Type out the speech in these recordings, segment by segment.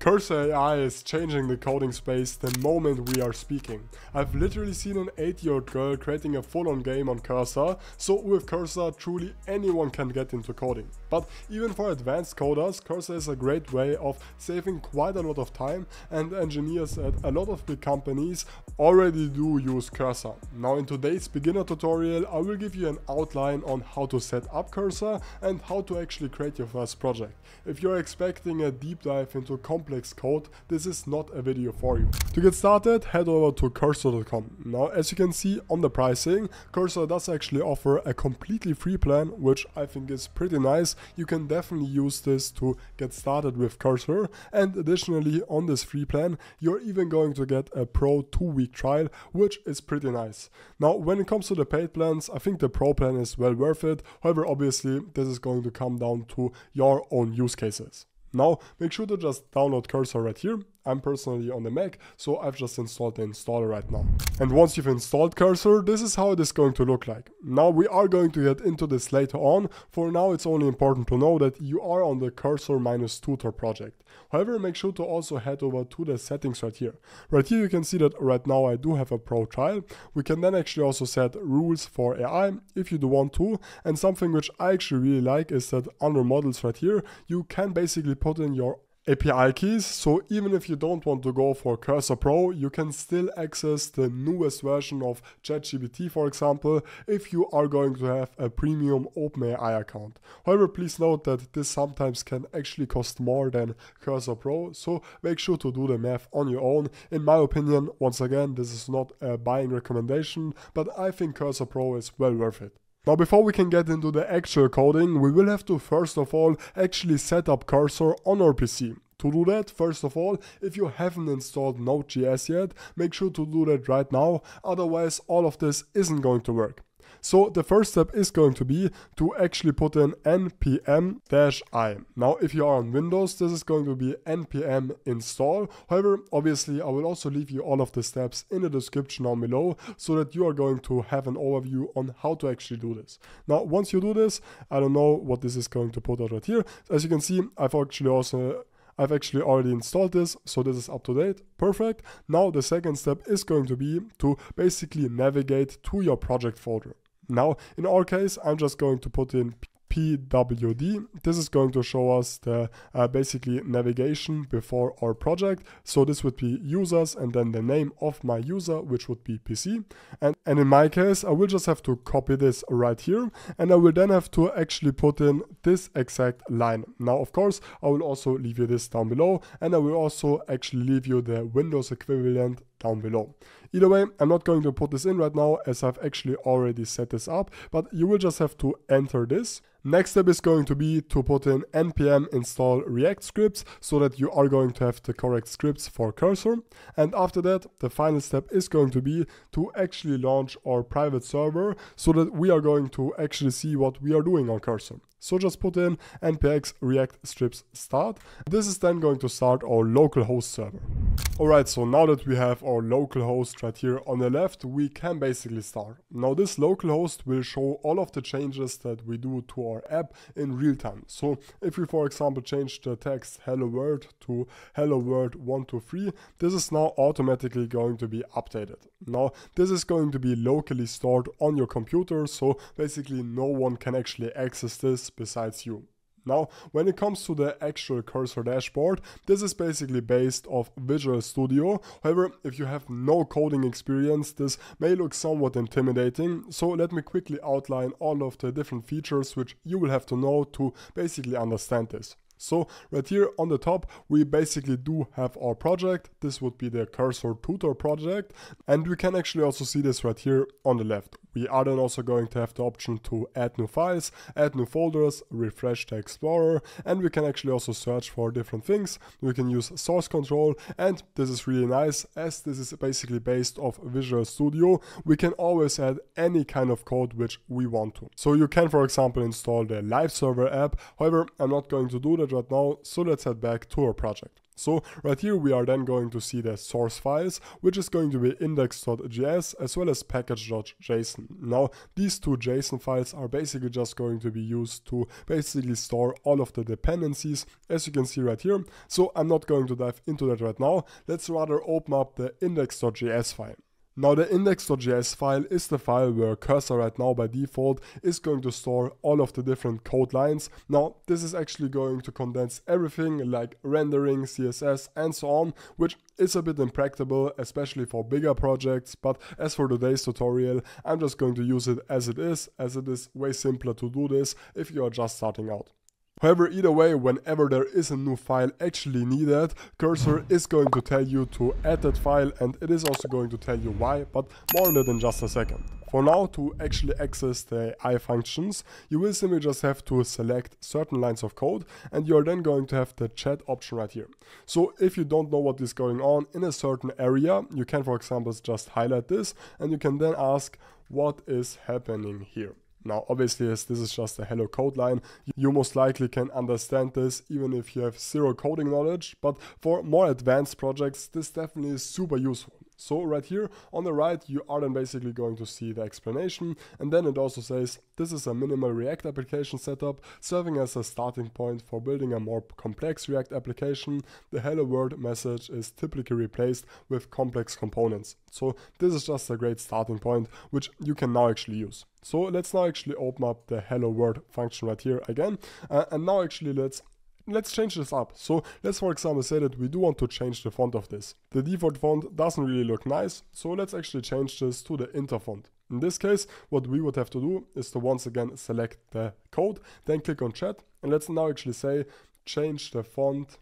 Cursor AI is changing the coding space the moment we are speaking. I've literally seen an 8-year-old girl creating a full-on game on Cursor, so with Cursor truly anyone can get into coding. But even for advanced coders, Cursor is a great way of saving quite a lot of time, and engineers at a lot of big companies already do use Cursor. Now in today's beginner tutorial, I will give you an outline on how to set up Cursor and how to actually create your first project. If you're expecting a deep dive into complex code, this is not a video for you. To get started, head over to cursor.com. Now, as you can see on the pricing, Cursor does actually offer a completely free plan, which I think is pretty nice. You can definitely use this to get started with Cursor, and additionally on this free plan, you're even going to get a pro 2-week trial, which is pretty nice. Now, when it comes to the paid plans, I think the pro plan is well worth it. However, obviously, this is going to come down to your own use cases. Now, make sure to just download Cursor right here. I'm personally on the Mac, so I've just installed the installer right now. And once you've installed Cursor, this is how it is going to look like. Now, we are going to get into this later on. For now, it's only important to know that you are on the Cursor-Tutor project. However, make sure to also head over to the settings right here. Right here, you can see that right now I do have a pro trial. We can then actually also set rules for AI if you do want to. And something which I actually really like is that under models right here, you can basically put in your API keys, so even if you don't want to go for Cursor Pro, you can still access the newest version of ChatGPT, for example, if you are going to have a premium OpenAI account. However, please note that this sometimes can actually cost more than Cursor Pro, so make sure to do the math on your own. In my opinion, once again, this is not a buying recommendation, but I think Cursor Pro is well worth it. Now, before we can get into the actual coding, we will have to first of all actually set up Cursor on our PC. To do that, first of all, if you haven't installed Node.js yet, make sure to do that right now, otherwise all of this isn't going to work. So the first step is going to be to actually put in npm-i. Now, if you are on Windows, this is going to be npm install. However, obviously, I will also leave you all of the steps in the description down below so that you are going to have an overview on how to actually do this. Now, once you do this, I don't know what this is going to put out right here. As you can see, I've actually already installed this, so this is up to date. Perfect. Now the second step is going to be to basically navigate to your project folder. Now, in our case, I'm just going to put in PWD. This is going to show us the basically navigation before our project. So this would be users and then the name of my user, which would be PC. And in my case, I will just have to copy this right here. And I will then have to actually put in this exact line. Now, of course, I will also leave you this down below. And I will also actually leave you the Windows equivalent down below. Either way, I'm not going to put this in right now as I've actually already set this up, but you will just have to enter this. Next step is going to be to put in npm install react-scripts so that you are going to have the correct scripts for Cursor. And after that, the final step is going to be to actually launch our private server so that we are going to actually see what we are doing on Cursor. So just put in npx react-scripts start. This is then going to start our localhost server. Alright, so now that we have our localhost right here on the left, we can basically start. Now this localhost will show all of the changes that we do to our app in real time. So if we, for example, change the text hello world to hello world 123, this is now automatically going to be updated. Now this is going to be locally stored on your computer, so basically no one can actually access this besides you. Now, when it comes to the actual Cursor dashboard, this is basically based off Visual Studio. However, if you have no coding experience, this may look somewhat intimidating. So let me quickly outline all of the different features which you will have to know to basically understand this. So right here on the top, we basically do have our project. This would be the Cursor-Tutor project. And we can actually also see this right here on the left. We are then also going to have the option to add new files, add new folders, refresh the Explorer, and we can actually also search for different things. We can use source control, and this is really nice as this is basically based off Visual Studio. We can always add any kind of code which we want to. So you can, for example, install the Live Server app. However, I'm not going to do that right now, so let's head back to our project. So right here we are then going to see the source files, which is going to be index.js as well as package.json. Now these two JSON files are basically just going to be used to basically store all of the dependencies, as you can see right here. So I'm not going to dive into that right now. Let's rather open up the index.js file. Now the index.js file is the file where Cursor right now by default is going to store all of the different code lines. Now this is actually going to condense everything like rendering, CSS and so on, which is a bit impractical, especially for bigger projects, but as for today's tutorial, I'm just going to use it as it is way simpler to do this if you are just starting out. However, either way, whenever there is a new file actually needed, Cursor is going to tell you to add that file, and it is also going to tell you why, but more on that in just a second. For now, to actually access the AI functions, you will simply just have to select certain lines of code, and you are then going to have the chat option right here. So if you don't know what is going on in a certain area, you can, for example, just highlight this, and you can then ask, what is happening here? Now, obviously, as this is just a hello code line, you most likely can understand this even if you have zero coding knowledge, but for more advanced projects, this definitely is super useful. So right here on the right, you are then basically going to see the explanation, and then it also says, this is a minimal React application setup, serving as a starting point for building a more complex React application. The hello world message is typically replaced with complex components. So this is just a great starting point, which you can now actually use. So let's now actually open up the hello world function right here again, and now actually let's change this up. So let's, for example, say that we do want to change the font of this. The default font doesn't really look nice, so let's actually change this to the inter font. In this case, what we would have to do is to once again select the code, then click on chat, and let's now actually say change the font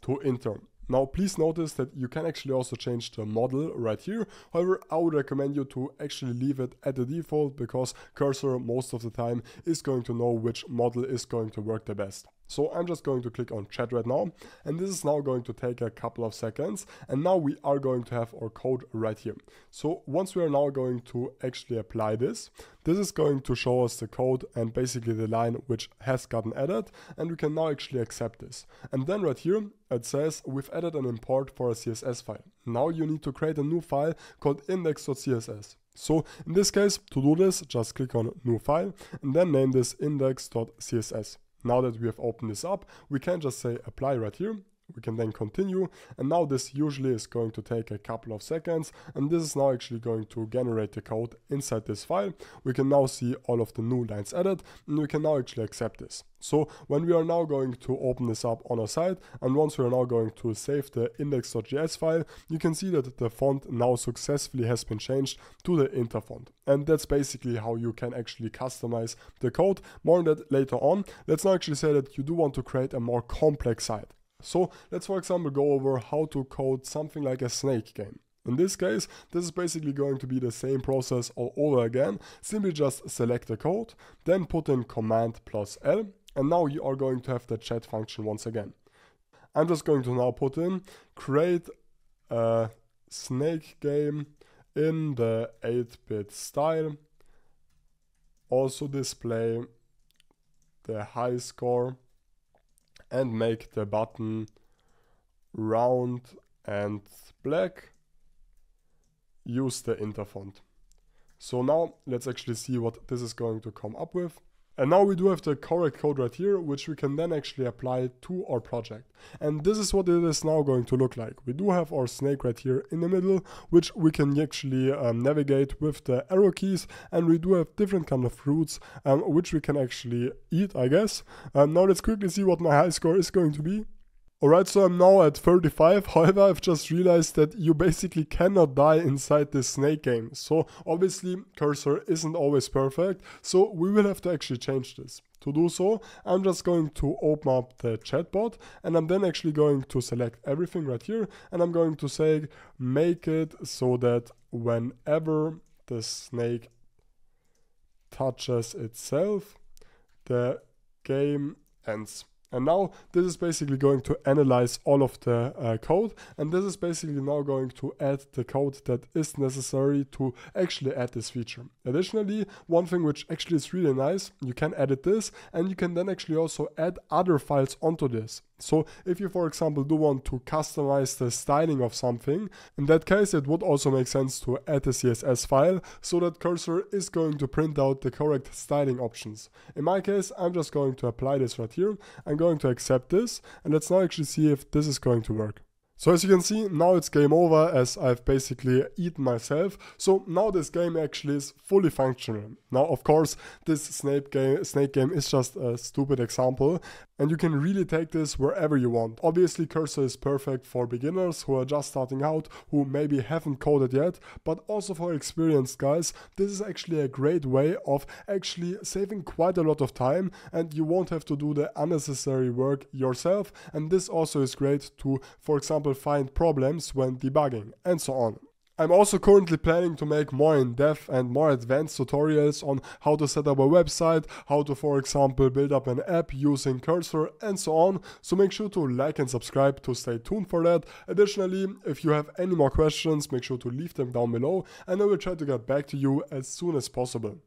to inter. Now, please notice that you can actually also change the model right here. However, I would recommend you to actually leave it at the default, because Cursor most of the time is going to know which model is going to work the best. So I'm just going to click on chat right now, and this is now going to take a couple of seconds, and now we are going to have our code right here. So once we are now going to actually apply this, this is going to show us the code and basically the line which has gotten added, and we can now actually accept this. And then right here, it says we've added an import for a CSS file. Now you need to create a new file called index.css. So in this case, to do this, just click on new file and then name this index.css. Now that we have opened this up, we can just say apply right here. We can then continue, and now this usually is going to take a couple of seconds, and this is now actually going to generate the code inside this file. We can now see all of the new lines added, and we can now actually accept this. So when we are now going to open this up on our side, and once we are now going to save the index.js file, you can see that the font now successfully has been changed to the inter font. And that's basically how you can actually customize the code. More on that later on. Let's now actually say that you do want to create a more complex site. So let's, for example, go over how to code something like a snake game. In this case, this is basically going to be the same process all over again. Simply just select the code, then put in command plus L, and now you are going to have the chat function once again. I'm just going to now put in create a snake game in the 8-bit style. Also display the high score, and make the button round and black. Use the inter font. So now let's actually see what this is going to come up with. And now we do have the correct code right here, which we can then actually apply to our project. And this is what it is now going to look like. We do have our snake right here in the middle, which we can actually navigate with the arrow keys. And we do have different kind of fruits, which we can actually eat, I guess. Now let's quickly see what my high score is going to be. Alright, so I'm now at 35, however, I've just realized that you basically cannot die inside this snake game. So obviously, Cursor isn't always perfect, so we will have to actually change this. To do so, I'm just going to open up the chatbot, and I'm then actually going to select everything right here, and I'm going to say, make it so that whenever the snake touches itself, the game ends. And now this is basically going to analyze all of the code, and this is basically now going to add the code that is necessary to actually add this feature. Additionally, one thing which actually is really nice, you can edit this, and you can then actually also add other files onto this. So if you, for example, do want to customize the styling of something, in that case it would also make sense to add a CSS file so that Cursor is going to print out the correct styling options. In my case, I'm just going to apply this right here. I'm going to accept this, and let's now actually see if this is going to work. So as you can see, now it's game over, as I've basically eaten myself. So now this game actually is fully functional. Now, of course, this snake game is just a stupid example, and you can really take this wherever you want. Obviously, Cursor is perfect for beginners who are just starting out, who maybe haven't coded yet, but also for experienced guys. This is actually a great way of actually saving quite a lot of time, and you won't have to do the unnecessary work yourself. And this also is great to, for example, find problems when debugging and so on. I'm also currently planning to make more in-depth and more advanced tutorials on how to set up a website, how to, for example, build up an app using Cursor and so on. So make sure to like and subscribe to stay tuned for that. Additionally, if you have any more questions, make sure to leave them down below, and I will try to get back to you as soon as possible.